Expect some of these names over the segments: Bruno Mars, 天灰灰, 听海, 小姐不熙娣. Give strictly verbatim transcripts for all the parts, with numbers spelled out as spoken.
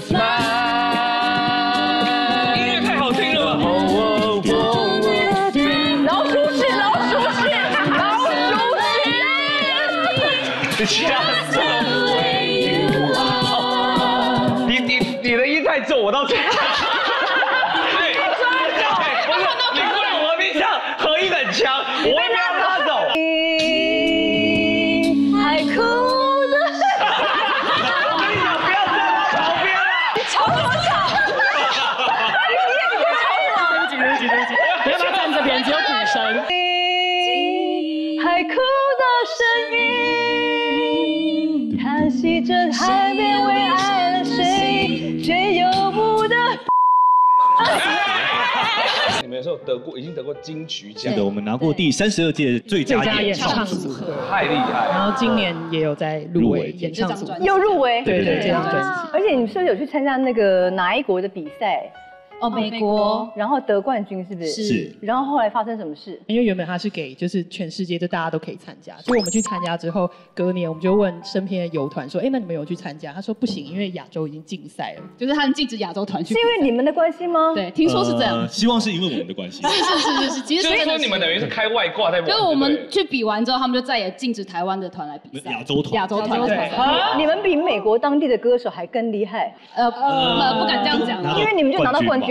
smile。音乐太好听了吧！老鼠屎，老鼠屎，老鼠屎！吓死我！你你你的音太重，我到最后。哎，不是，你过来我面上合音很强，我会拉他走。 海哭的声音，叹息着海边为爱了谁追又不得。你们有时候得过，已经得过金曲奖的，我们拿过第三十二届最佳演唱组合，太厉害。然后今年也有在入围演唱组，又入围，对对，这张专辑。而且你们是不是有去参加那个哪一国的比赛？ 哦，美国，然后得冠军是不是？是。然后后来发生什么事？因为原本他是给就是全世界就大家都可以参加，所以我们去参加之后，隔年我们就问身边的游团说，哎，那你们有去参加？他说不行，因为亚洲已经禁赛了，就是他们禁止亚洲团去。是因为你们的关系吗？对，听说是这样。希望是因为我们的关系。是是是是，其实就是说你们等于是开外挂在。就是我们去比完之后，他们就再也禁止台湾的团来比赛。亚洲团。亚洲团。你们比美国当地的歌手还更厉害。呃，不敢这样讲，因为你们就拿到冠军。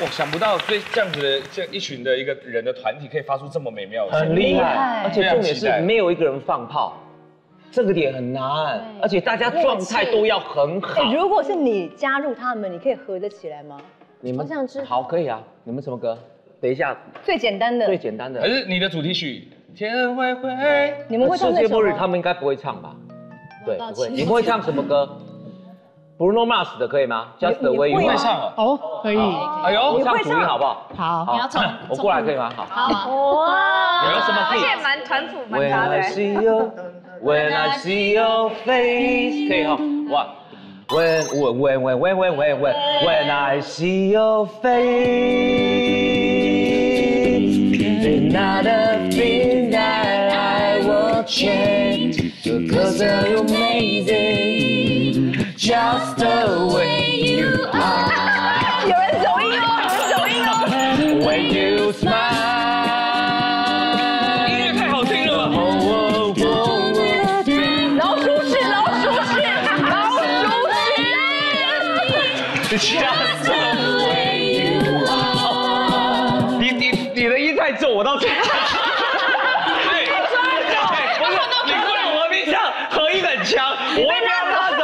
我想不到这这样子的这一群的一个人的团体可以发出这么美妙的，很厉害，而且重点是没有一个人放炮，这个点很难，而且大家状态都要很好。如果是你加入他们，你可以合得起来吗？你们想知道？好，可以啊。你们什么歌？等一下，最简单的，最简单的。可是你的主题曲《天灰灰》，你们会唱那首吗？世界末日他们应该不会唱吧？对，不会。你们会唱什么歌？ Bruno Mars 的可以吗 ？Just the way you are。会唱哦，哦，可以。哎呦，唱主音好不好？好，你要唱，我过来可以吗？好。好。哇。有什么？而且蛮团辅蛮搭的。When I see you, when I see your face， 可以哈。哇。When when when when when when when when I see your face, there's not a thing that I will change because you're amazing. Just the way you are. 有人走音哦，走音哦。When you smile， 音乐太好听了吧！老鼠屎，老鼠屎，老鼠屎！Just the way you are。你你你的音太重，我到最后。哎，不是，你过来我面上合音很强，我会拉他走。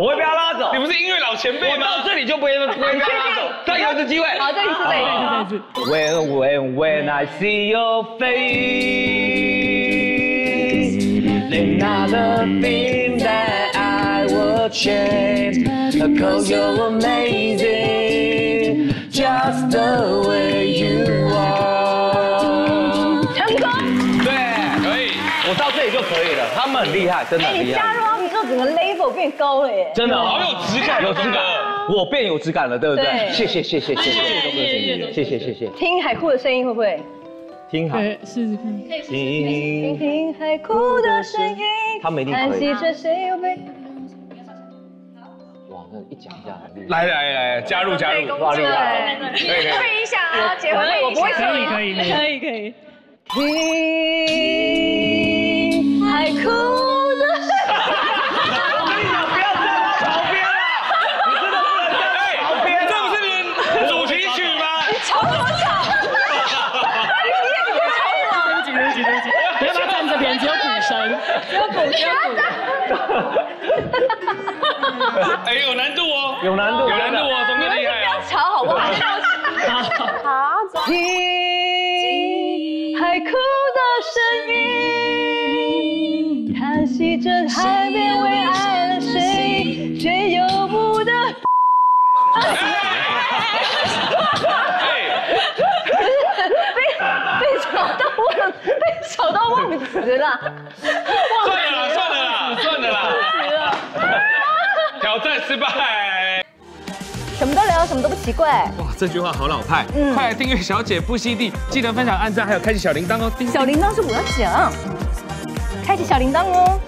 我会被他拉走。你不是音乐老前辈吗？我到这里就不会不会被他拉走。再有一次机会。好，再一次，再一次，再一次。When when when I see your face, there's not a thing that I will change. 'Cause you're amazing, just the way you are. 成功。对，可以。我到这里就可以了。他们很厉害，真的很厉害。哎，你加入。 整个 level 变高了耶！真的好有质感，有质感，我变有质感了，对不对？谢谢谢谢谢谢谢谢谢谢。听海哭的声音会不会？听海是听听海哭的声音，他们一定可以。哇，那一讲一下很厉害。来来来，加入加入，加入来，可以可以想啊，结婚我不会可以可以可以可以。听海哭的。 只有狗，只有狗。哎，有难度哦，有难度，有难度哦，总更厉害。不要吵，好不好？好。听海哭的声音，叹息着海边为爱了谁追又不得。哎，了，算了啦，算了啦，算了啦，挑战失败。什么都聊，什么都不奇怪。哇，这句话好老派。嗯，快来订阅小姐不吸地，记得分享、按赞，还有开启小铃铛哦。小铃铛是我要讲，开启小铃铛哦。